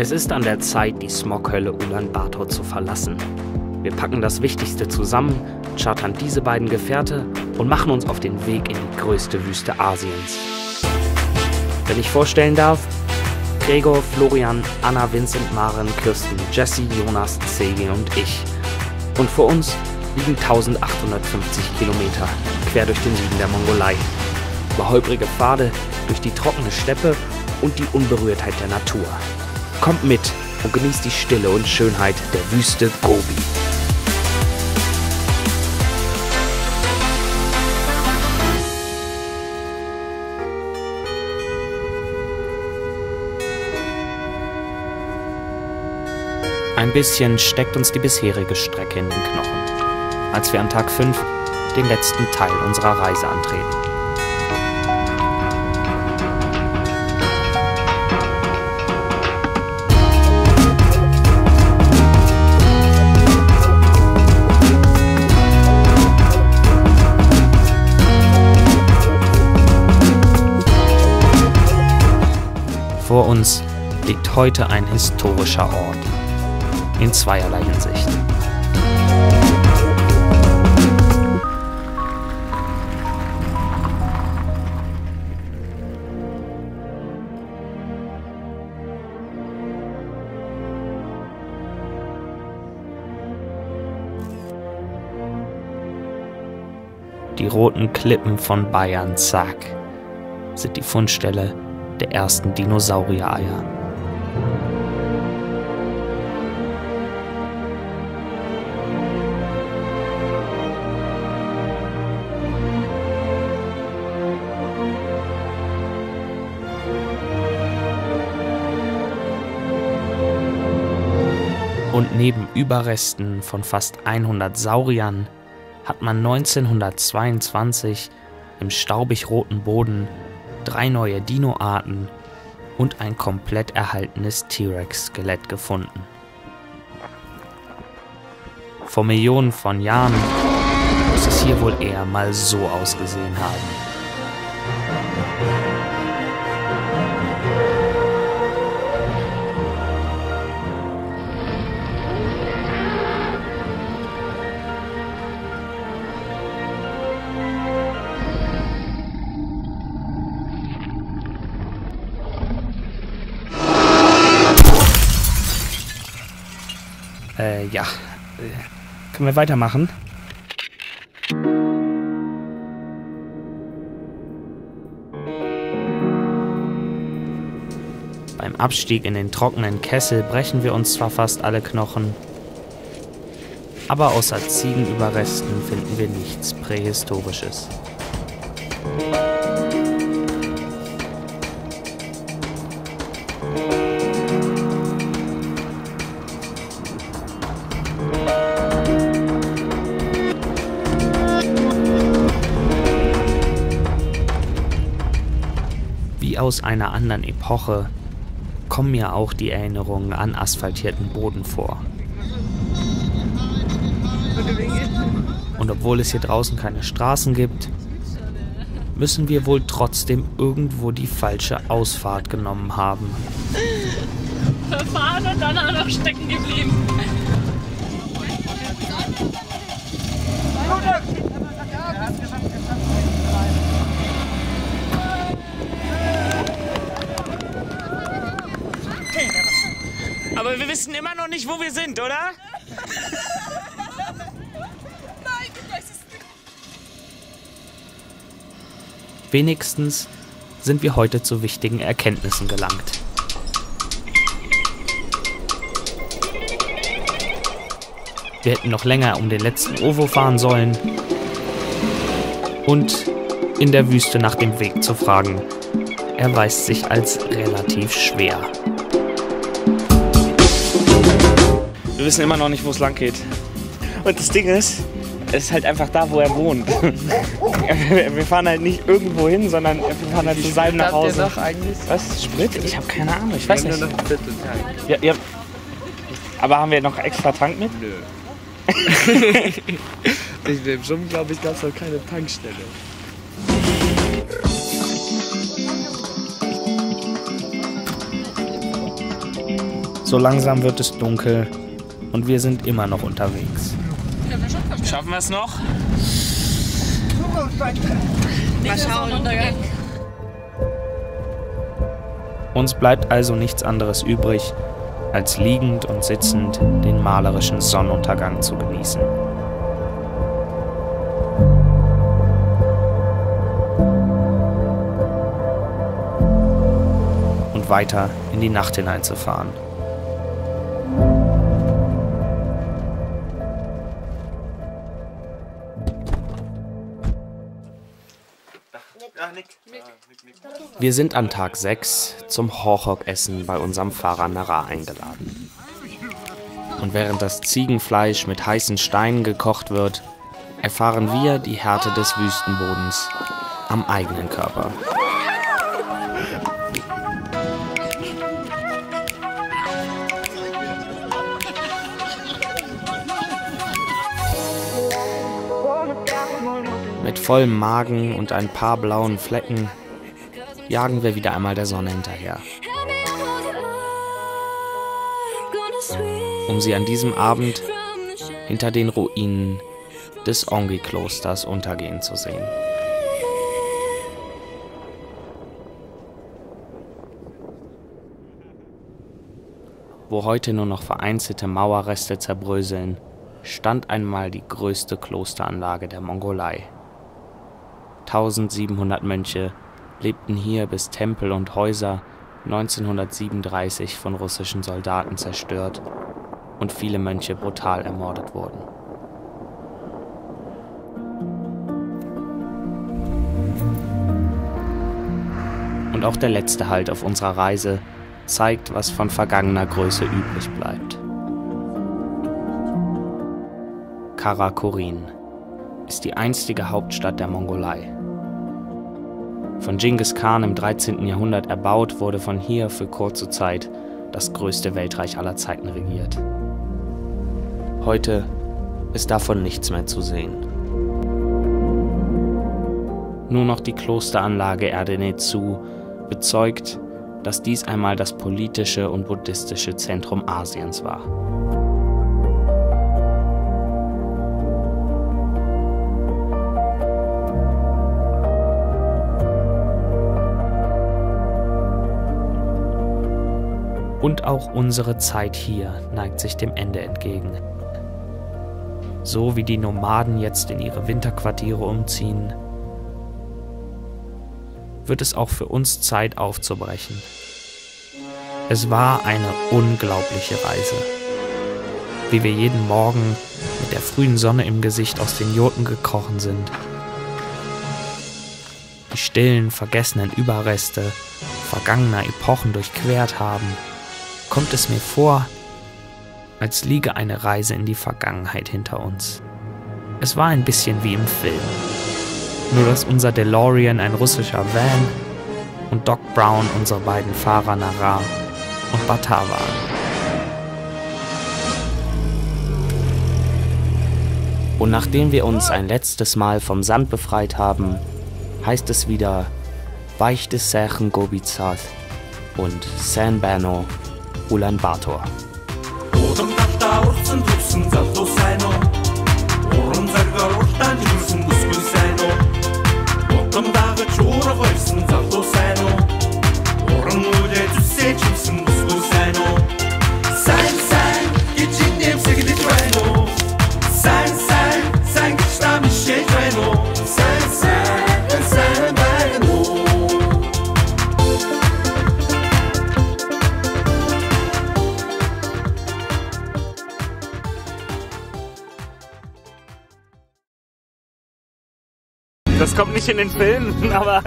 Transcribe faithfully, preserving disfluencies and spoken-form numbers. Es ist an der Zeit, die Smoghölle Ulaanbaatar zu verlassen. Wir packen das Wichtigste zusammen, chartern diese beiden Gefährte und machen uns auf den Weg in die größte Wüste Asiens. Wenn ich vorstellen darf, Gregor, Florian, Anna, Vincent, Maren, Kirsten, Jesse, Jonas, Sege und ich. Und vor uns liegen eintausendachthundertfünfzig Kilometer quer durch den Süden der Mongolei. Über holprige Pfade, durch die trockene Steppe und die Unberührtheit der Natur. Kommt mit und genießt die Stille und Schönheit der Wüste Gobi. Ein bisschen steckt uns die bisherige Strecke in den Knochen, als wir an Tag fünf den letzten Teil unserer Reise antreten. Vor uns liegt heute ein historischer Ort, in zweierlei Hinsicht. Die roten Klippen von Bayanzag sind die Fundstelle der ersten Dinosaurier-Eier. Und neben Überresten von fast hundert Sauriern hat man neunzehnhundertzweiundzwanzig im staubig-roten Boden drei neue Dinoarten und ein komplett erhaltenes T-Rex-Skelett gefunden. Vor Millionen von Jahren muss es hier wohl eher mal so ausgesehen haben. Äh, ja. Können wir weitermachen? Beim Abstieg in den trockenen Kessel brechen wir uns zwar fast alle Knochen, aber außer Ziegenüberresten finden wir nichts Prähistorisches. Aus einer anderen Epoche kommen mir auch die Erinnerungen an asphaltierten Boden vor. Und obwohl es hier draußen keine Straßen gibt, müssen wir wohl trotzdem irgendwo die falsche Ausfahrt genommen haben. Verfahren und dann auch noch stecken geblieben. Aber wir wissen immer noch nicht, wo wir sind, oder? Nein, ich weiß es nicht. Wenigstens sind wir heute zu wichtigen Erkenntnissen gelangt. Wir hätten noch länger um den letzten Ovo fahren sollen und in der Wüste nach dem Weg zu fragen, erweist sich als relativ schwer. Wir wissen immer noch nicht, wo es lang geht. Und das Ding ist, es ist halt einfach da, wo er wohnt. Wir fahren halt nicht irgendwo hin, sondern wir fahren halt zu seinem nach Hause. Habt ihr noch eigentlich? Was? Sprit? Ich habe keine Ahnung, ich weiß nicht. Ja, ja. Aber haben wir noch extra Tank mit? Nö. In dem Schumm, glaube ich, gab es noch keine Tankstelle. So langsam wird es dunkel und wir sind immer noch unterwegs. Schaffen wir es noch? Mal schauen. Uns bleibt also nichts anderes übrig, als liegend und sitzend den malerischen Sonnenuntergang zu genießen. Und weiter in die Nacht hineinzufahren. Wir sind an Tag sechs zum Horchok-Essen bei unserem Fahrer Nara eingeladen. Und während das Ziegenfleisch mit heißen Steinen gekocht wird, erfahren wir die Härte des Wüstenbodens am eigenen Körper. Mit vollem Magen und ein paar blauen Flecken jagen wir wieder einmal der Sonne hinterher, um sie an diesem Abend hinter den Ruinen des Ongi-Klosters untergehen zu sehen. Wo heute nur noch vereinzelte Mauerreste zerbröseln, stand einmal die größte Klosteranlage der Mongolei. tausendsiebenhundert Mönche lebten hier, bis Tempel und Häuser neunzehnhundertsiebenunddreißig von russischen Soldaten zerstört und viele Mönche brutal ermordet wurden. Und auch der letzte Halt auf unserer Reise zeigt, was von vergangener Größe übrig bleibt. Karakorum ist die einstige Hauptstadt der Mongolei. Von Dschingis Khan im dreizehnten Jahrhundert erbaut, wurde von hier für kurze Zeit das größte Weltreich aller Zeiten regiert. Heute ist davon nichts mehr zu sehen. Nur noch die Klosteranlage Erdene Zuu bezeugt, dass dies einmal das politische und buddhistische Zentrum Asiens war. Und auch unsere Zeit hier neigt sich dem Ende entgegen. So wie die Nomaden jetzt in ihre Winterquartiere umziehen, wird es auch für uns Zeit aufzubrechen. Es war eine unglaubliche Reise. Wie wir jeden Morgen mit der frühen Sonne im Gesicht aus den Joten gekrochen sind. Die stillen, vergessenen Überreste vergangener Epochen durchquert haben, kommt es mir vor, als liege eine Reise in die Vergangenheit hinter uns. Es war ein bisschen wie im Film. Nur dass unser DeLorean ein russischer Van und Doc Brown unsere beiden Fahrer Nara und Batar waren. Und nachdem wir uns ein letztes Mal vom Sand befreit haben, heißt es wieder Weichte Serchen Gobizat und San Bano Ulaanbaatar. Das kommt nicht in den Film, aber...